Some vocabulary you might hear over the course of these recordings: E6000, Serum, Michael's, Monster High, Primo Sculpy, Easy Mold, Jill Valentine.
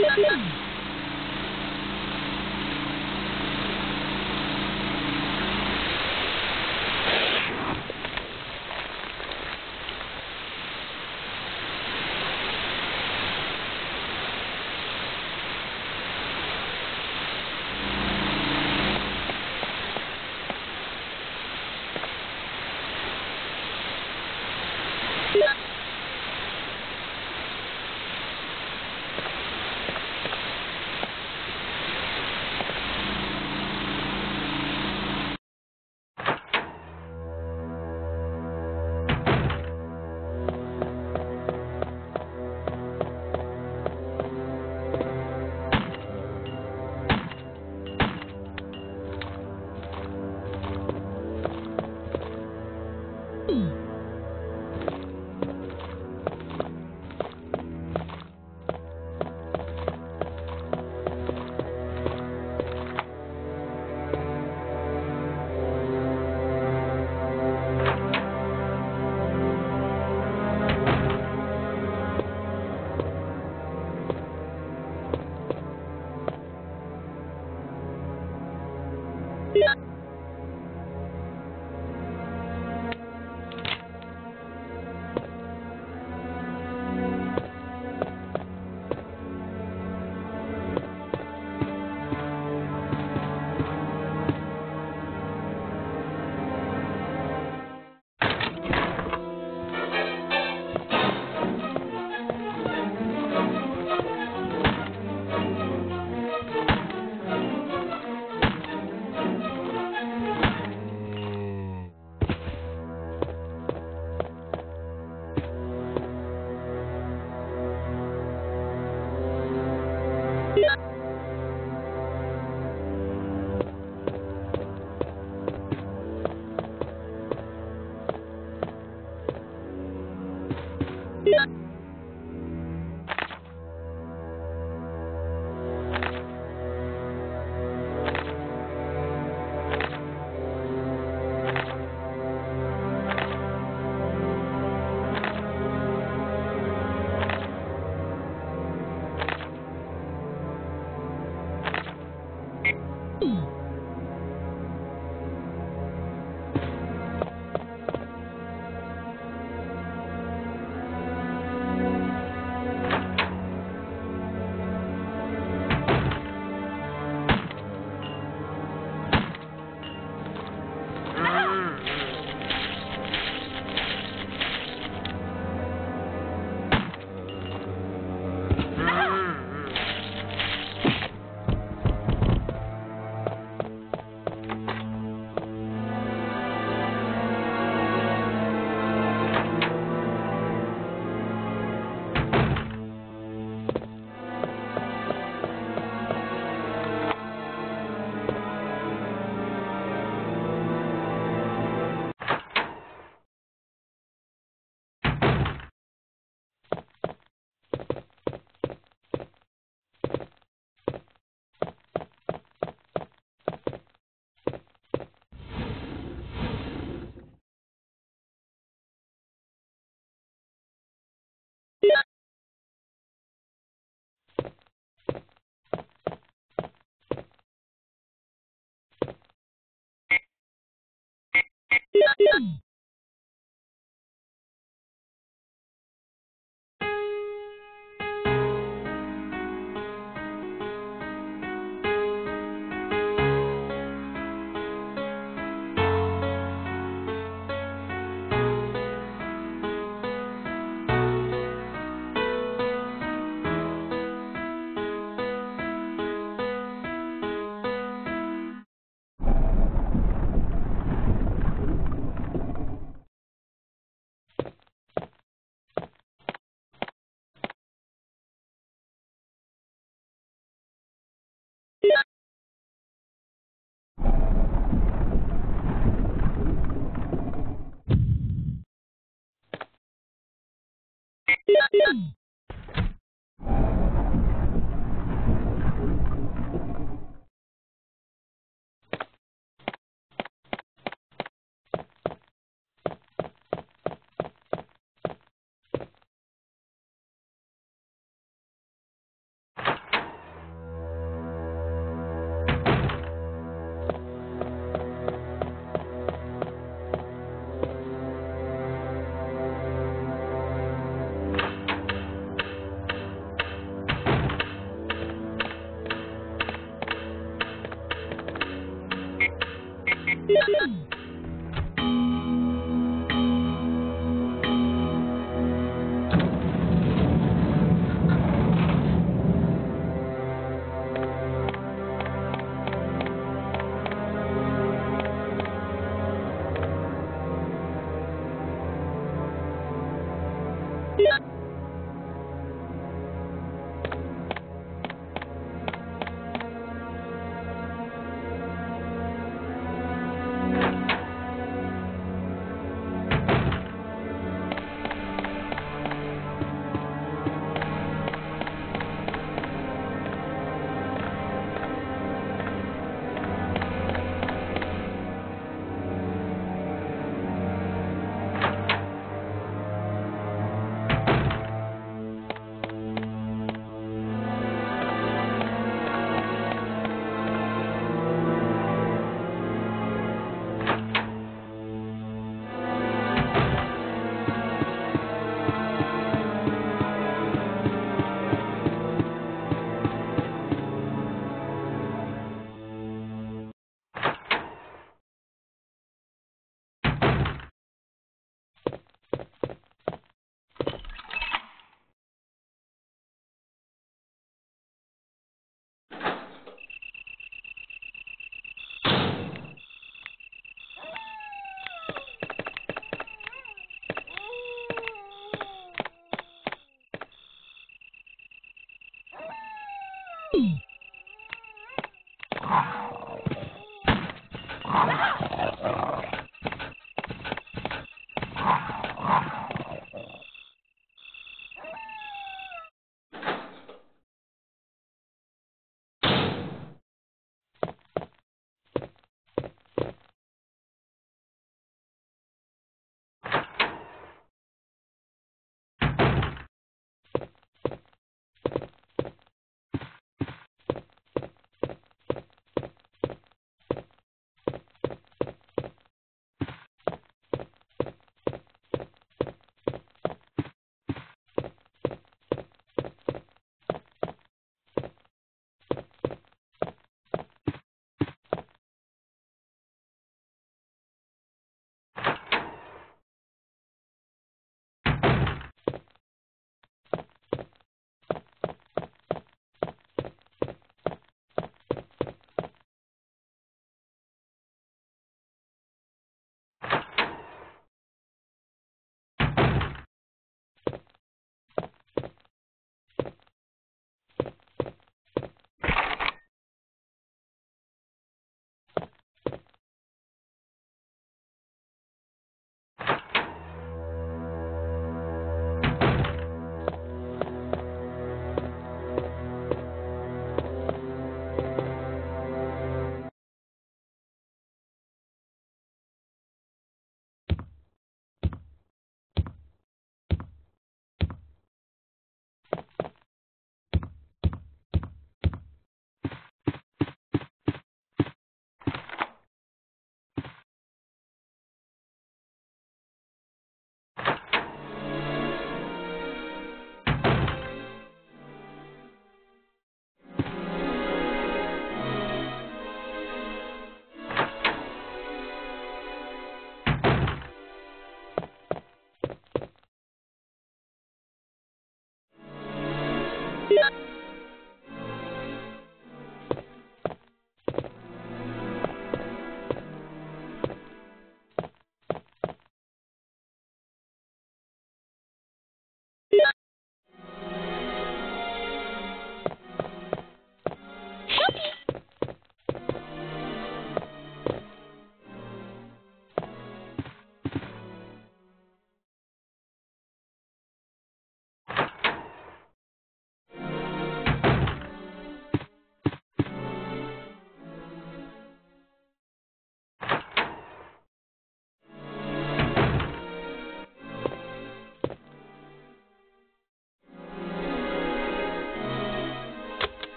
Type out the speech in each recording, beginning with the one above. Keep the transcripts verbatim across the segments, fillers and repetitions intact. Serum. Serum.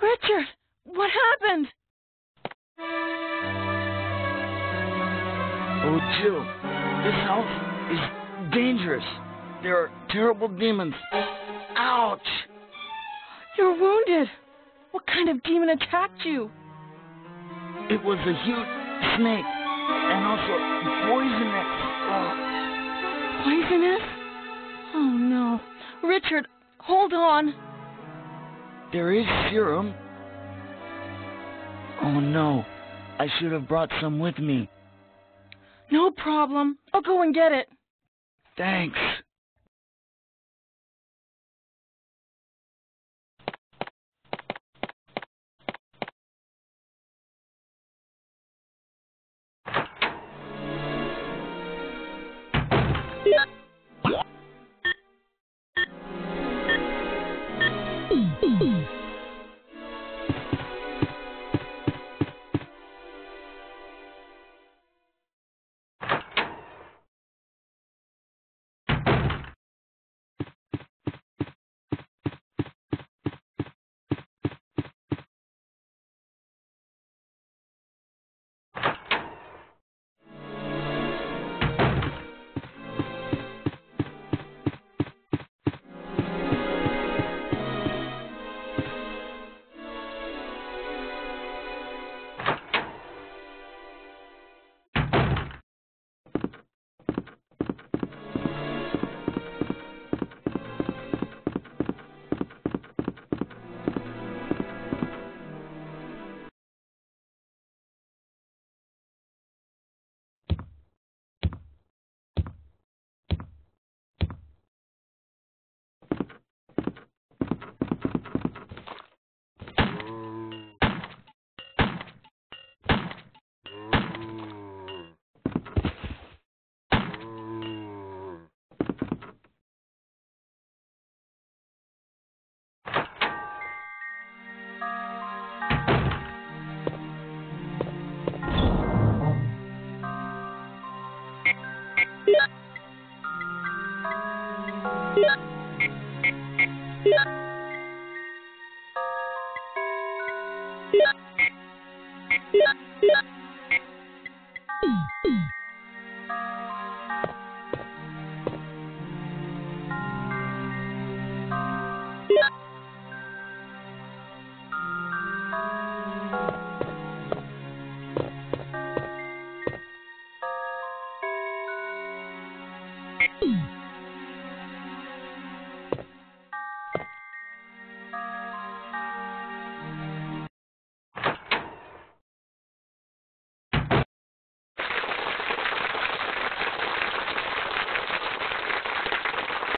Richard, what happened? Oh, Jill, this house is dangerous. There are terrible demons. Ouch! You're wounded. What kind of demon attacked you? It was a huge snake, and also poisonous. Uh, poisonous? Oh, no. Richard, hold on. There is serum. Oh, no. I should have brought some with me. No problem. I'll go and get it. Thanks. Yeah.